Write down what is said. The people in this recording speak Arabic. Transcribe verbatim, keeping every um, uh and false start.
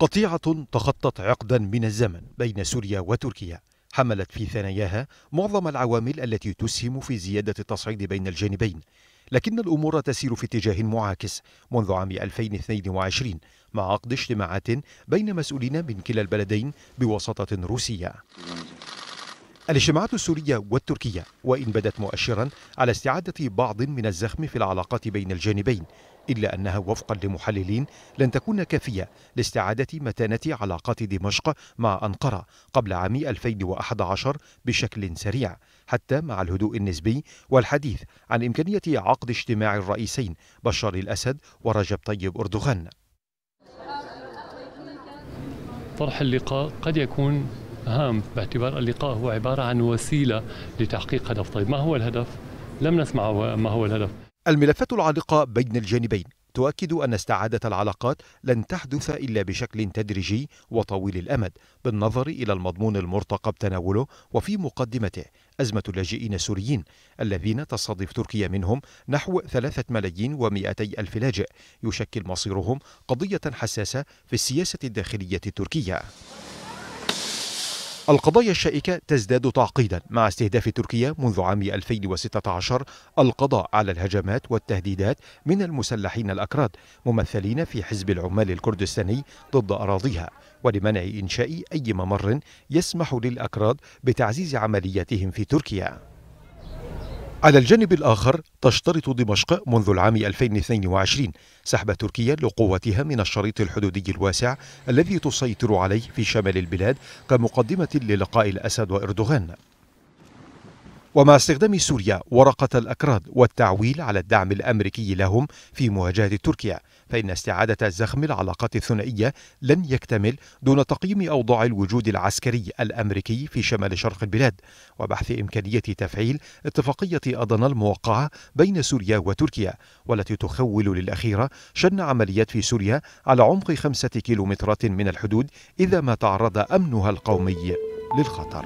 قطيعة تخطت عقدا من الزمن بين سوريا وتركيا، حملت في ثناياها معظم العوامل التي تسهم في زيادة التصعيد بين الجانبين، لكن الأمور تسير في اتجاه معاكس منذ عام ألفين واثنين وعشرين مع عقد اجتماعات بين مسؤولين من كلا البلدين بوساطة روسية. الاجتماعات السورية والتركية وإن بدت مؤشرا على استعادة بعض من الزخم في العلاقات بين الجانبين، إلا أنها وفقا لمحللين لن تكون كافية لاستعادة متانة علاقات دمشق مع أنقرة قبل عام ألفين وأحد عشر بشكل سريع، حتى مع الهدوء النسبي والحديث عن إمكانية عقد اجتماع الرئيسين بشار الأسد ورجب طيب أردوغان. طرح اللقاء قد يكون هام باعتبار اللقاء هو عبارة عن وسيلة لتحقيق هدف. طيب ما هو الهدف؟ لم نسمع ما هو الهدف. الملفات العالقة بين الجانبين تؤكد أن استعادة العلاقات لن تحدث إلا بشكل تدريجي وطويل الأمد، بالنظر إلى المضمون المرتقب تناوله وفي مقدمته أزمة اللاجئين السوريين الذين تستضيف تركيا منهم نحو ثلاثة ملايين ومئتي ألف لاجئ، يشكل مصيرهم قضية حساسة في السياسة الداخلية التركية. القضايا الشائكة تزداد تعقيدا مع استهداف تركيا منذ عام ألفين وستة عشر القضاء على الهجمات والتهديدات من المسلحين الأكراد ممثلين في حزب العمال الكردستاني ضد أراضيها، ولمنع إنشاء أي ممر يسمح للأكراد بتعزيز عملياتهم في تركيا. على الجانب الآخر تشترط دمشق منذ العام ألفين واثنين وعشرين سحب تركيا لقوتها من الشريط الحدودي الواسع الذي تسيطر عليه في شمال البلاد كمقدمة للقاء الأسد وإردوغان. ومع استخدام سوريا ورقة الأكراد والتعويل على الدعم الأمريكي لهم في مواجهة تركيا، فإن استعادة زخم العلاقات الثنائية لن يكتمل دون تقييم أوضاع الوجود العسكري الأمريكي في شمال شرق البلاد، وبحث إمكانية تفعيل اتفاقية أضنة الموقعة بين سوريا وتركيا، والتي تخول للأخيرة شن عمليات في سوريا على عمق خمسة كيلومترات من الحدود إذا ما تعرض أمنها القومي للخطر.